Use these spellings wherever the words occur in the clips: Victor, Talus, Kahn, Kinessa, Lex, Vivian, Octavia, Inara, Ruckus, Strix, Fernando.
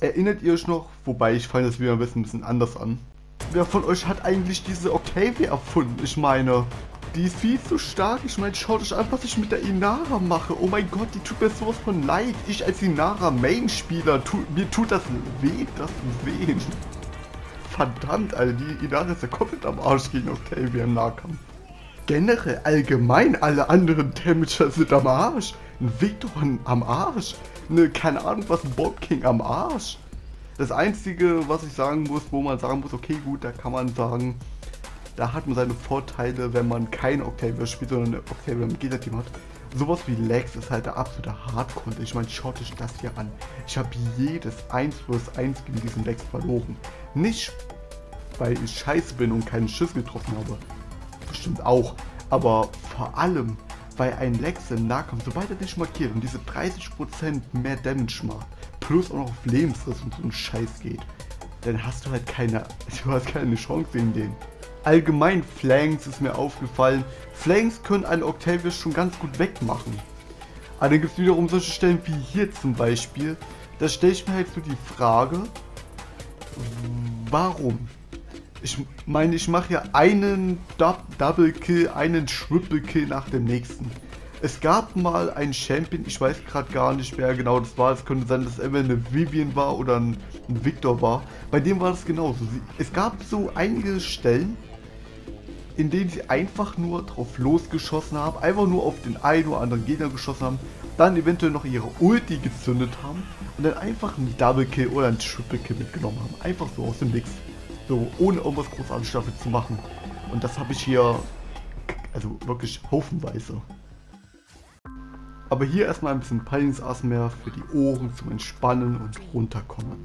Erinnert ihr euch noch, wobei ich fange das wieder ein bisschen anders an. Wer von euch hat eigentlich diese Octavia erfunden? Ich meine, die ist viel zu stark. Ich meine, schaut euch an, was ich mit der Inara mache. Oh mein Gott, die tut mir sowas von leid. Ich als Inara Main-Spieler, mir tut das weh, das zu sehen. Verdammt, Alter, die Inara ist ja komplett am Arsch gegen Octavia im Nahkampf. Generell, allgemein, alle anderen Damager sind am Arsch. Ein Victor am Arsch. Ne, keine Ahnung was, ein Bob King am Arsch. Das einzige, was ich sagen muss, wo man sagen muss, okay gut, da kann man sagen, da hat man seine Vorteile, wenn man kein Octavia spielt, sondern eine Octavia im Gegner-Team hat. Sowas wie Lex ist halt der absolute Hardcore. Ich meine, schaut euch das hier an. Ich habe jedes 1 vs 1 gegen diesen Lex verloren. Nicht, weil ich scheiße bin und keinen Schuss getroffen habe. Bestimmt auch. Aber vor allem, weil ein Lex im Nahkampf, sobald er dich markiert und diese 30% mehr Damage macht, plus auch noch auf Lebensriss und so ein Scheiß geht, dann hast du halt keine Chance gegen den. Allgemein Flanks ist mir aufgefallen. Flanks können einen Octavia schon ganz gut wegmachen. Aber dann gibt es wiederum solche Stellen wie hier zum Beispiel. Da stelle ich mir halt so die Frage, warum? Ich meine, ich mache ja einen Double Kill, einen Triple Kill nach dem nächsten. Es gab mal einen Champion, ich weiß gerade gar nicht, wer genau das war. Es könnte sein, dass entweder eine Vivian war oder ein Victor war. Bei dem war das genauso. Es gab so einige Stellen, in denen sie einfach nur drauf losgeschossen haben, einfach nur auf den einen oder anderen Gegner geschossen haben, dann eventuell noch ihre Ulti gezündet haben und dann einfach einen Double Kill oder einen Triple Kill mitgenommen haben. Einfach so aus dem Nix. So, ohne irgendwas großartiges dafür zu machen. Und das habe ich hier, also wirklich haufenweise. Aber hier erstmal ein bisschen Peinsass mehr für die Ohren zum Entspannen und runterkommen.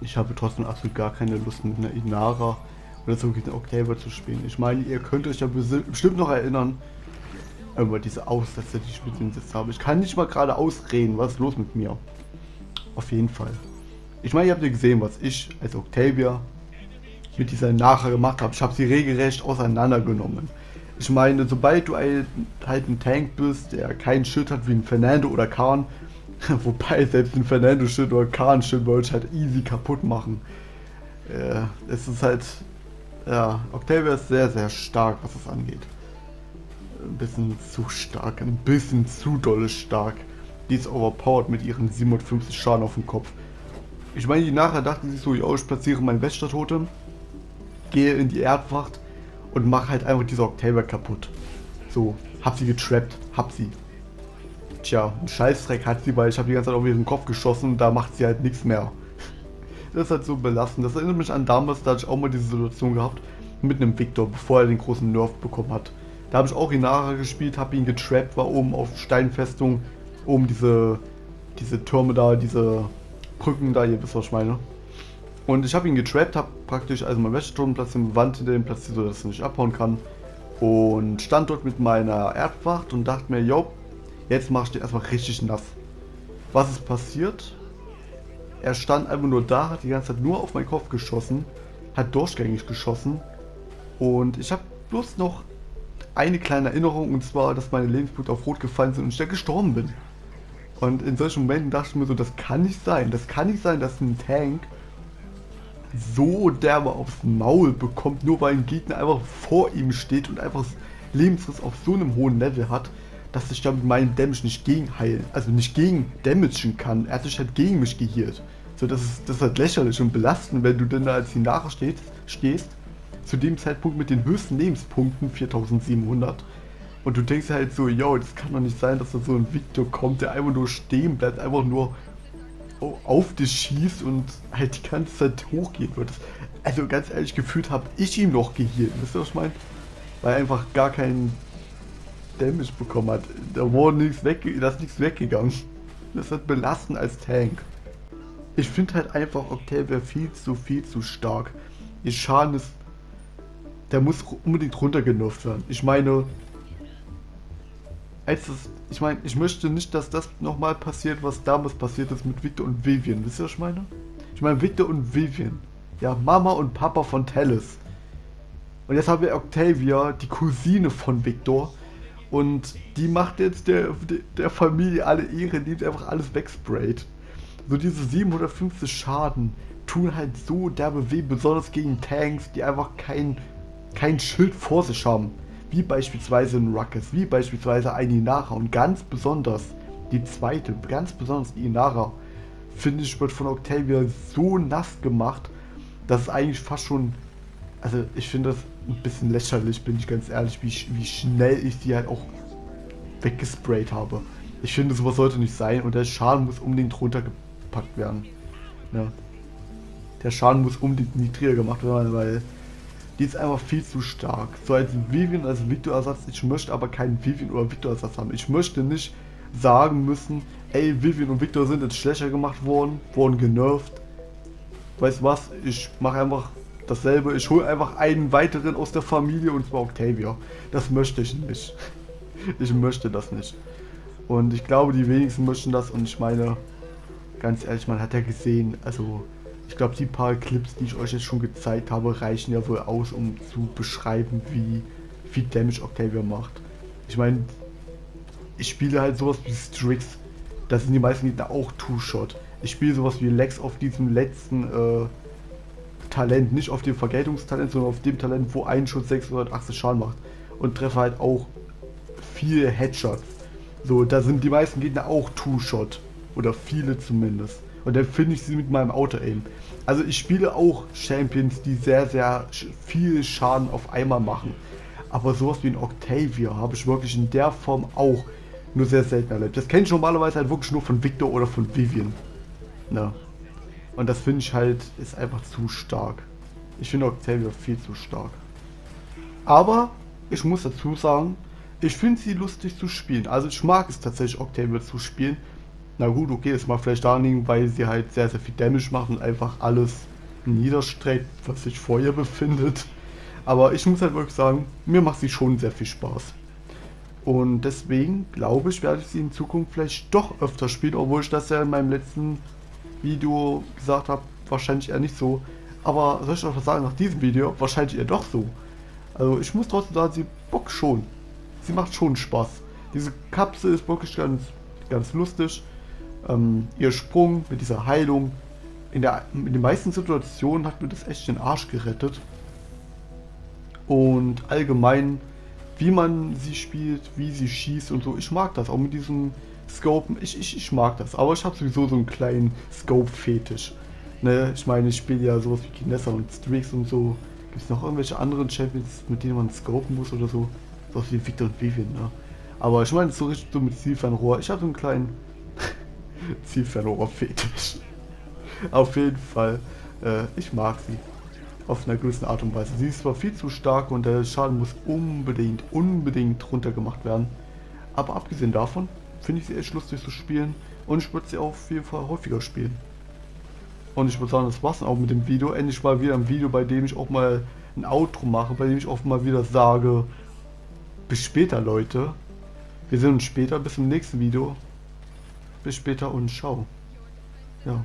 Ich habe trotzdem absolut gar keine Lust mit einer Inara oder so gegen Octavia zu spielen. Ich meine, ihr könnt euch ja bestimmt noch erinnern, über diese Aussätze, die ich mit dem Sitz habe. Ich kann nicht mal gerade ausreden, was ist los mit mir? Auf jeden Fall. Ich meine, ihr habt ja gesehen, was ich als Octavia mit dieser Nachher gemacht habe. Ich habe sie regelrecht auseinandergenommen. Ich meine, sobald du halt ein Tank bist, der kein Schild hat wie ein Fernando oder Kahn, wobei selbst ein Fernando-Schild oder Kahn-Schild würde ich halt easy kaputt machen. Es ist halt, ja, Octavia ist sehr, sehr stark, was das angeht. Ein bisschen zu stark, ein bisschen zu dolle stark. Die ist overpowered mit ihren 750 Schaden auf dem Kopf. Ich meine, die nachher dachten sich so, ja, ich platziere meinen Wächtertotem, gehe in die Erdwacht und mache halt einfach diese Octavia kaputt. So, hab sie getrappt, hab sie. Tja, einen Scheißdreck hat sie, weil ich habe die ganze Zeit auf ihren Kopf geschossen und da macht sie halt nichts mehr. Das ist halt so belastend. Das erinnert mich an damals, da hatte ich auch mal diese Situation gehabt mit einem Victor, bevor er den großen Nerf bekommen hat. Da habe ich auch Inara gespielt, habe ihn getrappt, war oben auf Steinfestung, oben diese Türme da, diese Brücken da, ihr wisst, was ich meine. Und ich habe ihn getrappt, habe praktisch also mein Wäscheturm platziert, eine Wand hinter dem platziert, sodass er nicht abhauen kann. Und stand dort mit meiner Erdwacht und dachte mir, jo, jetzt mache ich den erstmal richtig nass. Was ist passiert? Er stand einfach nur da, hat die ganze Zeit nur auf meinen Kopf geschossen, hat durchgängig geschossen und ich habe bloß noch eine kleine Erinnerung, und zwar, dass meine Lebenspunkte auf Rot gefallen sind und ich da gestorben bin. Und in solchen Momenten dachte ich mir so, das kann nicht sein. Das kann nicht sein, dass ein Tank so derbe aufs Maul bekommt, nur weil ein Gegner einfach vor ihm steht und einfach Lebensriss auf so einem hohen Level hat, dass ich da mit meinem Damage nicht gegenheilen, also nicht gegen damagen kann. Er hat sich halt gegen mich gehealt. So, das ist halt lächerlich und belastend, wenn du denn da als Hinara stehst. Zu dem Zeitpunkt mit den höchsten Lebenspunkten, 4700. Und du denkst halt so, yo, das kann doch nicht sein, dass da so ein Victor kommt, der einfach nur stehen bleibt, einfach nur auf dich schießt und halt die ganze Zeit hochgehen wird. Also ganz ehrlich, gefühlt habe ich ihm noch gehealt, wisst ihr, was ich meine? Weil er einfach gar keinen Damage bekommen hat. Da wurde nichts weggegangen. Das ist halt belastend als Tank. Ich finde halt einfach Octavia viel zu stark. Ihr Schaden ist, der muss unbedingt runtergenufft werden. Ich meine, ich möchte nicht, dass das nochmal passiert, was damals passiert ist mit Victor und Vivian. Wisst ihr, was ich meine? Ich Ich meine Victor und Vivian. Ja, Mama und Papa von Talus. Und jetzt haben wir Octavia, die Cousine von Victor. Und die macht jetzt der Familie alle Ehre, indem sie einfach alles wegsprayt. So diese 750 Schaden tun halt so derbe weh, besonders gegen Tanks, die einfach kein Schild vor sich haben. Wie beispielsweise ein Ruckus, wie beispielsweise ein Inara. Und ganz besonders die zweite, ganz besonders die Inara, finde ich, wird von Octavia so nass gemacht, dass es eigentlich fast schon... Also ich finde das ein bisschen lächerlich, bin ich ganz ehrlich, wie schnell ich die halt auch weggesprayt habe. Ich finde, sowas sollte nicht sein und der Schaden muss unbedingt runtergepackt werden. Ja. Der Schaden muss unbedingt niedriger gemacht werden, weil die ist einfach viel zu stark. So als Vivian, als Victor-Ersatz, ich möchte aber keinen Vivian oder Victor-Ersatz haben. Ich möchte nicht sagen müssen, ey, Vivian und Victor sind jetzt schlechter gemacht worden, wurden genervt. Weißt du was, ich mache einfach dasselbe, ich hole einfach einen weiteren aus der Familie und zwar Octavia. Das möchte ich nicht. Ich möchte das nicht. Und ich glaube, die wenigsten möchten das und ich meine, ganz ehrlich, man hat ja gesehen, also ich glaube, die paar Clips, die ich euch jetzt schon gezeigt habe, reichen ja wohl aus, um zu beschreiben, wie viel Damage Octavia macht. Ich meine, ich spiele halt sowas wie Strix. Das sind die meisten Gegner auch Two-Shot. Ich spiele sowas wie Lex auf diesem letzten Talent, nicht auf dem Vergeltungstalent, sondern auf dem Talent, wo ein Schuss 680 Schaden macht. Und treffe halt auch viel Headshots. So, da sind die meisten Gegner auch Two-Shot. Oder viele zumindest. Und dann finde ich sie mit meinem Auto-Aim. Also ich spiele auch Champions, die sehr, sehr viel Schaden auf einmal machen. Aber sowas wie ein Octavia habe ich wirklich in der Form auch nur sehr selten erlebt. Das kenne ich normalerweise halt wirklich nur von Victor oder von Vivian. Na. Und das finde ich halt, ist einfach zu stark. Ich finde Octavia viel zu stark. Aber ich muss dazu sagen, ich finde sie lustig zu spielen. Also ich mag es tatsächlich, Octavia zu spielen. Na gut, okay, es mag vielleicht daran liegen, weil sie halt sehr, sehr viel Damage macht und einfach alles niederstreckt, was sich vor ihr befindet. Aber ich muss halt wirklich sagen, mir macht sie schon sehr viel Spaß. Und deswegen glaube ich, werde ich sie in Zukunft vielleicht doch öfter spielen, obwohl ich das ja in meinem letzten Video gesagt habe, wahrscheinlich eher nicht so. Aber soll ich doch was sagen, nach diesem Video wahrscheinlich eher doch so. Also ich muss trotzdem sagen, sie bockt schon. Sie macht schon Spaß. Diese Kapsel ist wirklich ganz lustig. Ihr Sprung mit dieser Heilung. In den meisten Situationen hat mir das echt den Arsch gerettet. Und allgemein, wie man sie spielt, wie sie schießt und so. Ich mag das, auch mit diesem Scopen. Ich mag das, aber ich habe sowieso so einen kleinen Scope-Fetisch. Ne? Ich meine, ich spiele ja sowas wie Kinessa und Strix und so. Gibt es noch irgendwelche anderen Champions, mit denen man scopen muss oder so? Sowas wie Victor und Vivian, ne? Aber ich meine, so richtig so mit Zielfernrohr. Ich habe so einen kleinen Zielfernrohr-Fetisch. Auf jeden Fall, ich mag sie. Auf einer gewissen Art und Weise. Sie ist zwar viel zu stark und der Schaden muss unbedingt runtergemacht werden. Aber abgesehen davon finde ich sie echt lustig zu spielen und ich würde sie auf jeden Fall häufiger spielen. Und ich würde sagen, das war's dann auch mit dem Video. Endlich mal wieder ein Video, bei dem ich auch mal ein Outro mache, bei dem ich auch mal wieder sage, bis später Leute. Wir sehen uns später, bis zum nächsten Video. Bis später und ciao. Ja.